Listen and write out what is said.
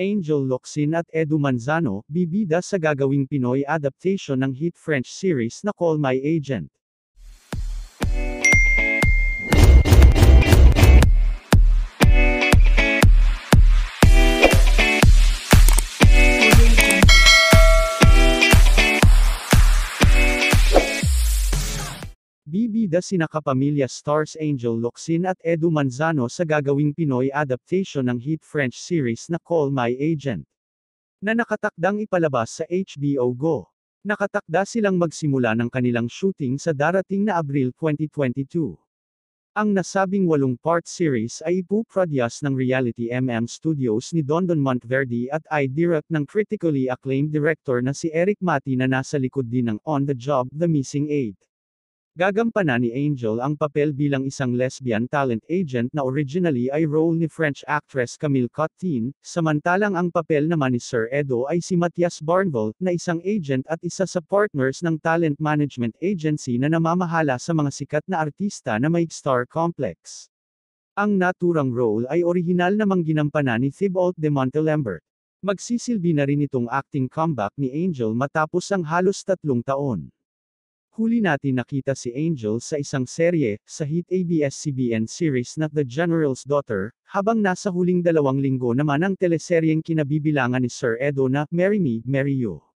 Angel Locsin at Edu Manzano, bibida sa gagawing Pinoy adaptation ng hit French series na Call My Agent. Bibida sina kapamilya stars Angel Locsin at Edu Manzano sa gagawing Pinoy adaptation ng hit French series na Call My Agent, na nakatakdang ipalabas sa HBO Go. Nakatakda silang magsimula ng kanilang shooting sa darating na Abril 2022. Ang nasabing 8-part series ay ipuproduce ng Reality MM Studios ni Dondon Montverde at i-direct ng critically acclaimed director na si Eric Mati na nasa likod din ng On The Job, The Missing Aid. Gagampanan ni Angel ang papel bilang isang lesbian talent agent na originally ay role ni French actress Camille Cottin, samantalang ang papel naman ni Sir Edu ay si Matthias Barnhold, na isang agent at isa sa partners ng talent management agency na namamahala sa mga sikat na artista na may star complex. Ang naturang role ay orihinal namang ginampanan ni Thibault de Montalembert. Magsisilbi na rin itong acting comeback ni Angel matapos ang halos 3 taon. Huli natin nakita si Angel sa isang serye, sa hit ABS-CBN series na The General's Daughter, habang nasa huling 2 linggo naman ang teleseryeng kinabibilangan ni Sir Edu na Marry Me, Marry You.